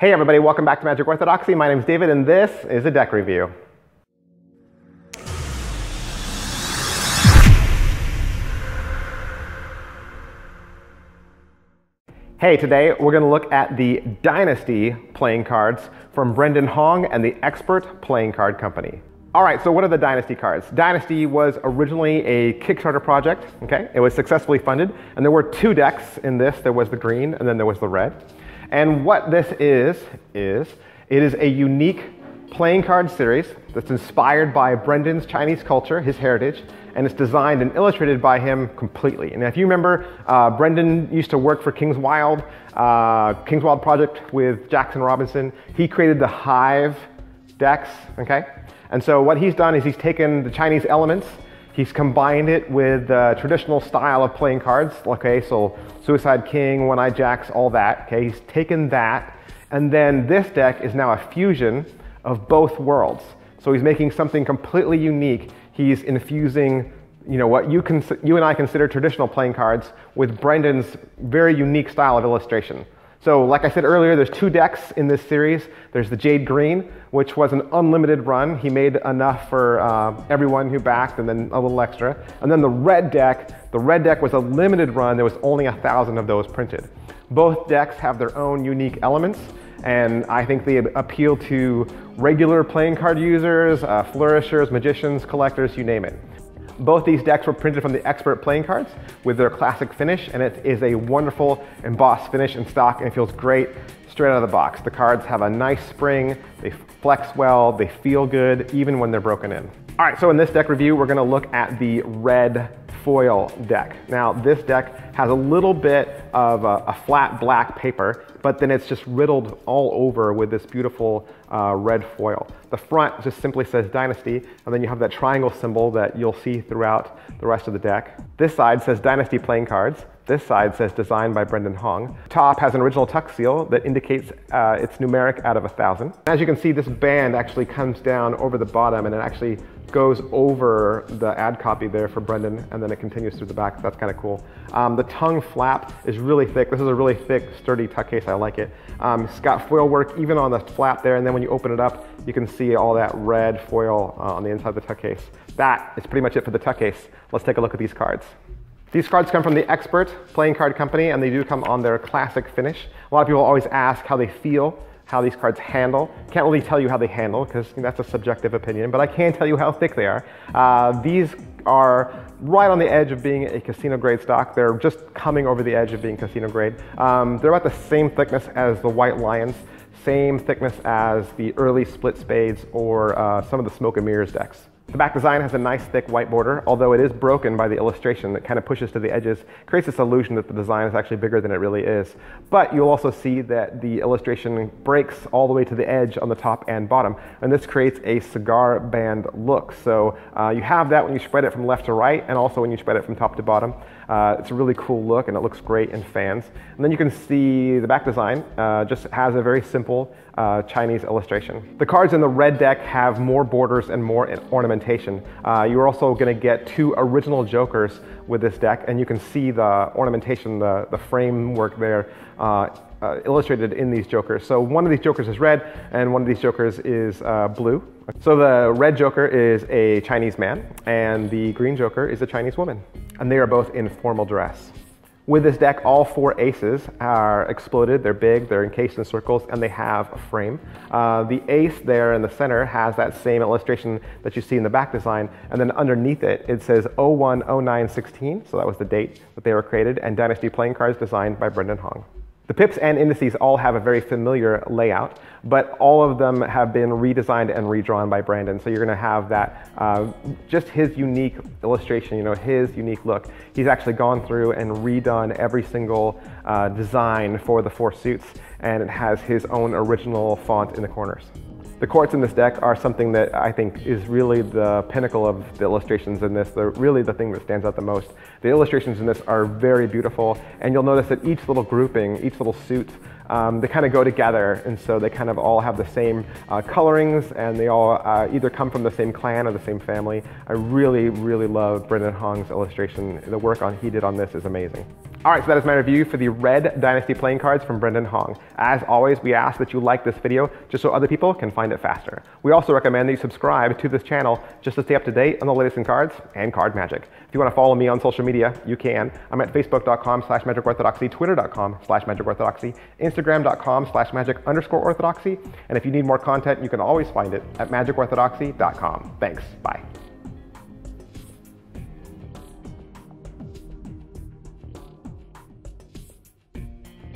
Hey everybody, welcome back to Magic Orthodoxy. My name's David and this is a deck review. Hey, today we're gonna look at the Dynasty playing cards from Brendan Hong and the Expert Playing Card Company. All right, so what are the Dynasty cards? Dynasty was originally a Kickstarter project, okay? It was successfully funded, and there were two decks in this. There was the green, and then there was the red. And what this is it is a unique playing card series that's inspired by Brendan's Chinese culture, his heritage, and it's designed and illustrated by him completely. And if you remember, Brendan used to work for Kings Wild Project with Jackson Robinson. He created the Hive decks, okay? And so what he's done is he's taken the Chinese elements, he's combined it with the traditional style of playing cards, okay, so Suicide King, One-Eyed Jacks, all that, okay, he's taken that, and then this deck is now a fusion of both worlds. So he's making something completely unique. He's infusing, you know, what you and I consider traditional playing cards with Brendan's very unique style of illustration. So like I said earlier, there's two decks in this series. There's the Jade Green, which was an unlimited run. He made enough for everyone who backed and then a little extra. And then the Red deck. The Red deck was a limited run. There was only 1,000 of those printed. Both decks have their own unique elements, and I think they appeal to regular playing card users, flourishers, magicians, collectors, you name it. Both these decks were printed from the Expert playing cards with their classic finish, and it is a wonderful embossed finish in stock, and it feels great straight out of the box. The cards have a nice spring, they flex well, they feel good even when they're broken in. All right, so in this deck review, we're gonna look at the Red Foil deck. Now, this deck has a little bit of a flat black paper, but then it's just riddled all over with this beautiful red foil. The front just simply says Dynasty, and then you have that triangle symbol that you'll see throughout the rest of the deck. This side says Dynasty Playing Cards. This side says Designed by Brendan Hong. Top has an original tuck seal that indicates it's numeric out of 1,000. As you can see, this band actually comes down over the bottom, and it actually goes over the ad copy there for Brendan, and then it continues through the back, so that's kind of cool. The tongue flap is really thick. This is a really thick, sturdy tuck case, I like it. It's got foil work even on the flap there, and then when you open it up, you can see all that red foil on the inside of the tuck case. That is pretty much it for the tuck case. Let's take a look at these cards. These cards come from the Expert Playing Card Company, and they do come on their classic finish. A lot of people always ask how they feel, how these cards handle. Can't really tell you how they handle because that's a subjective opinion, but I can tell you how thick they are. These are right on the edge of being a casino grade stock. They're just coming over the edge of being casino grade. They're about the same thickness as the White Lions, same thickness as the early Split Spades or some of the Smoke and Mirrors decks. The back design has a nice thick white border, although it is broken by the illustration that kind of pushes to the edges, creates this illusion that the design is actually bigger than it really is. But you'll also see that the illustration breaks all the way to the edge on the top and bottom, and this creates a cigar band look. So you have that when you spread it from left to right, and also when you spread it from top to bottom. It's a really cool look, and it looks great in fans. And then you can see the back design just has a very simple Chinese illustration. The cards in the red deck have more borders and more ornamentation. You're also going to get two original jokers with this deck, and you can see the ornamentation, the framework there illustrated in these jokers. So one of these jokers is red, and one of these jokers is blue. So the red joker is a Chinese man, and the green joker is a Chinese woman, and they are both in formal dress. With this deck, all four aces are exploded. They're big, they're encased in circles, and they have a frame. The ace there in the center has that same illustration that you see in the back design, and then underneath it, it says 010916, so that was the date that they were created, and Dynasty Playing Cards designed by Brendan Hong. The pips and indices all have a very familiar layout, but all of them have been redesigned and redrawn by Brendan. So you're gonna have that, just his unique illustration, you know, his unique look. He's actually gone through and redone every single design for the four suits, and it has his own original font in the corners. The courts in this deck are something that I think is really the pinnacle of the illustrations in this. They're really the thing that stands out the most. The illustrations in this are very beautiful, and you'll notice that each little grouping, each little suit, they kind of go together, and so they kind of all have the same colorings, and they all either come from the same clan or the same family. I really, really love Brendan Hong's illustration. The work he did on this is amazing. All right, so that is my review for the Red Dynasty playing cards from Brendan Hong. As always, we ask that you like this video just so other people can find it faster. We also recommend that you subscribe to this channel just to stay up to date on the latest in cards and card magic. If you want to follow me on social media, you can. I'm at facebook.com/magicorthodoxy, twitter.com/magicorthodoxy, instagram.com/magic_orthodoxy. And if you need more content, you can always find it at magicorthodoxy.com. Thanks. Bye.